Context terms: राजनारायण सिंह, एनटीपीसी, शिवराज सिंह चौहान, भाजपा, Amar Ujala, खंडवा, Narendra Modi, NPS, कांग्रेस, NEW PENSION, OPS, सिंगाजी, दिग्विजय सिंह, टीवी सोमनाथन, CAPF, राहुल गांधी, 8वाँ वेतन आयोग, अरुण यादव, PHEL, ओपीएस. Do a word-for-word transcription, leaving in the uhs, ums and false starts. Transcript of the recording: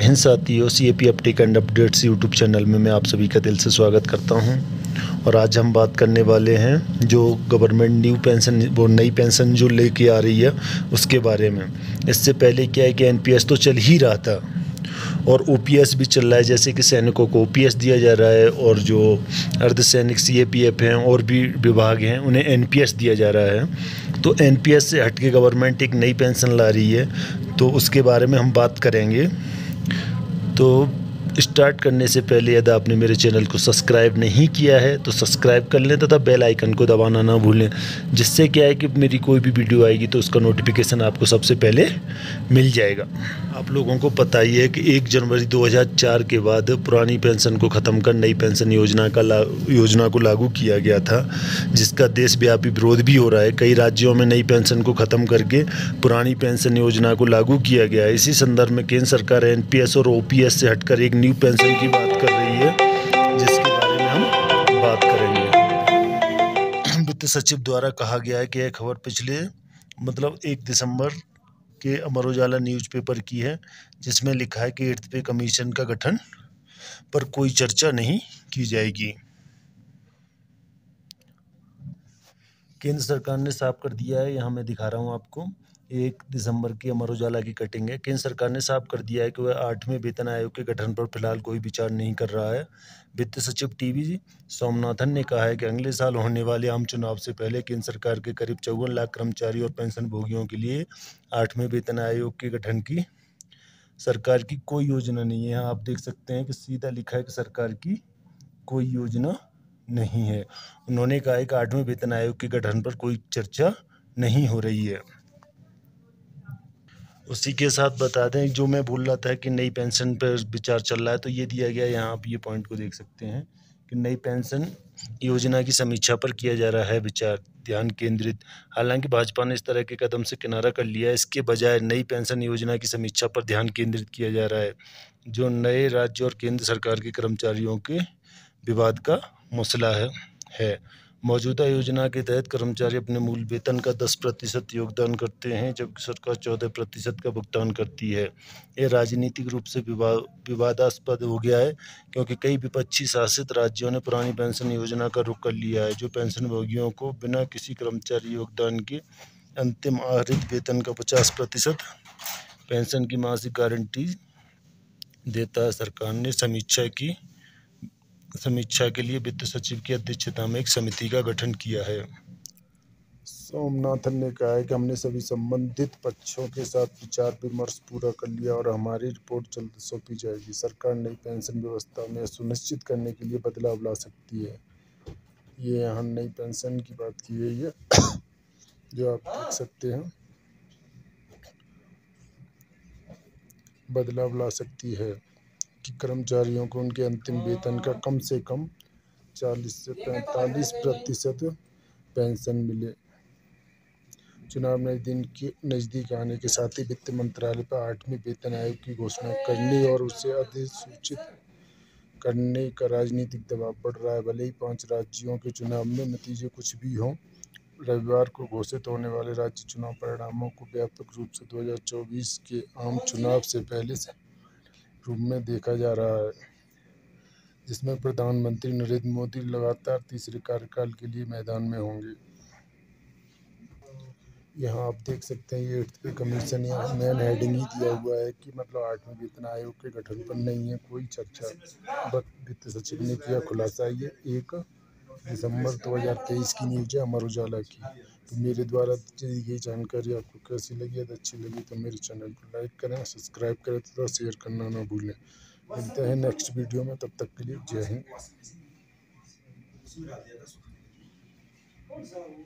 Hello साथियों, C A P update and updates YouTube channel में मैं आप सभी का दिल से स्वागत करता हूं। और आज हम बात करने वाले हैं जो गवर्नमेंट न्यू पेंशन, वो नई पेंशन जो लेके आ रही है उसके बारे में। इससे पहले क्या है कि एनपीएस तो चल ही रहा था और ओपीएस भी चल रहा है, जैसे कि सैनिकों को ओपीएस दिया जा रहा है और जो अर्धसैनिक सीएपीएफ हैं और भी विभाग हैं उन्हें एनपीएस दिया जा रहा है। तो एनपीएस से हट के गवर्नमेंट एक नई पेंशन ला रही है, तो उसके बारे में हम बात करेंगे। तो स्टार्ट करने से पहले यदि आपने मेरे चैनल को सब्सक्राइब नहीं किया है तो सब्सक्राइब कर लें तथा बेल आइकन को दबाना ना भूलें, जिससे क्या है कि मेरी कोई भी वीडियो आएगी तो उसका नोटिफिकेशन आपको सबसे पहले मिल जाएगा। आप लोगों को पता ही है कि एक जनवरी दो हज़ार चार के बाद पुरानी पेंशन को ख़त्म कर नई पेंशन योजना का ला, योजना को लागू किया गया था, जिसका देशव्यापी विरोध भी हो रहा है। कई राज्यों में नई पेंशन को ख़त्म करके पुरानी पेंशन योजना को लागू किया गया है। इसी संदर्भ में केंद्र सरकार एन पी एस और ओ पी एस से हटकर एक न्यू पेंशन की बात कर रही है, जिसके बारे में हम बात करेंगे। वित्त सचिव द्वारा कहा गया है कि यह खबर पिछले मतलब एक दिसंबर के अमर उजाला न्यूज़पेपर की है, जिसमें लिखा है कि एट्थ पे कमीशन का गठन पर कोई चर्चा नहीं की जाएगी। केंद्र सरकार ने साफ कर दिया है, यहाँ मैं दिखा रहा हूँ आपको, एक दिसंबर की अमर उजाला की कटिंग है। केंद्र सरकार ने साफ कर दिया है कि वह आठवें वेतन आयोग के गठन पर फिलहाल कोई विचार नहीं कर रहा है। वित्त सचिव टीवी सोमनाथन ने कहा है कि अगले साल होने वाले आम चुनाव से पहले केंद्र सरकार के करीब चौवन लाख कर्मचारी और पेंशनभोगियों के लिए आठवें वेतन आयोग के गठन की सरकार की कोई योजना नहीं है। आप देख सकते हैं कि सीधा लिखा है कि सरकार की कोई योजना नहीं है। उन्होंने कहा है कि आठवें वेतन आयोग के गठन पर कोई चर्चा नहीं हो रही है। उसी के साथ बता दें, जो मैं बोल रहा था कि नई पेंशन पर विचार चल रहा है, तो ये दिया गया है, यहाँ आप ये पॉइंट को देख सकते हैं कि नई पेंशन योजना की समीक्षा पर किया जा रहा है विचार ध्यान केंद्रित। हालांकि भाजपा ने इस तरह के कदम से किनारा कर लिया है। इसके बजाय नई पेंशन योजना की समीक्षा पर ध्यान केंद्रित किया जा रहा है, जो नए राज्य और केंद्र सरकार के कर्मचारियों के विवाद का मसला है, है। मौजूदा योजना के तहत कर्मचारी अपने मूल वेतन का दस प्रतिशत योगदान करते हैं, जबकि सरकार चौदह प्रतिशत का भुगतान करती है। यह राजनीतिक रूप से विवा, विवादास्पद हो गया है, क्योंकि कई विपक्षी शासित राज्यों ने पुरानी पेंशन योजना का रुख कर लिया है, जो पेंशनभोगियों को बिना किसी कर्मचारी योगदान के अंतिम आहरित वेतन का पचास प्रतिशत पेंशन की मासिक गारंटी देता है। सरकार ने समीक्षा की समीक्षा के लिए वित्त सचिव की अध्यक्षता में एक समिति का गठन किया है। सोमनाथन ने कहा है कि हमने सभी संबंधित पक्षों के साथ विचार विमर्श पूरा कर लिया और हमारी रिपोर्ट जल्द सौंपी जाएगी। सरकार नई पेंशन व्यवस्था में सुनिश्चित करने के लिए बदलाव ला सकती है। ये यहाँ नई पेंशन की बात की गई है, जो आप देख सकते हैं, बदलाव ला सकती है कि कर्मचारियों को उनके अंतिम वेतन का कम से कम चालीस से पैंतालीस प्रतिशत पेंशन मिले। चुनाव नज़दीक आने के साथ ही वित्त मंत्रालय पर आठवीं वेतन आयोग की घोषणा करने और उसे अधिसूचित करने का राजनीतिक दबाव बढ़ रहा है। भले ही पांच राज्यों के चुनाव में नतीजे कुछ भी हों, रविवार को घोषित होने वाले राज्य चुनाव परिणामों को व्यापक रूप से दो हज़ार चौबीस के आम चुनाव से पहले से रूप में देखा जा रहा है, जिसमें प्रधानमंत्री नरेंद्र मोदी लगातार तीसरे कार्यकाल के लिए मैदान में होंगे। यहाँ आप देख सकते हैं, ये एट्थ पे कमीशन यहाँ मेन हेडिंग ही दिया हुआ है कि मतलब आठवें वेतन आयोग के गठन पर नहीं है कोई चर्चा। बस वित्त सचिव ने किया खुलासा। ये एक दिसंबर दो हज़ार तेईस की न्यूज है अमर उजाला की। तो मेरे द्वारा दी गई जानकारी आपको कैसी लगी? यदि अच्छी लगी तो मेरे चैनल को लाइक करें, सब्सक्राइब करें तथा शेयर करना ना भूलें। मिलते हैं नेक्स्ट वीडियो में, तब तक के लिए जय हिंद।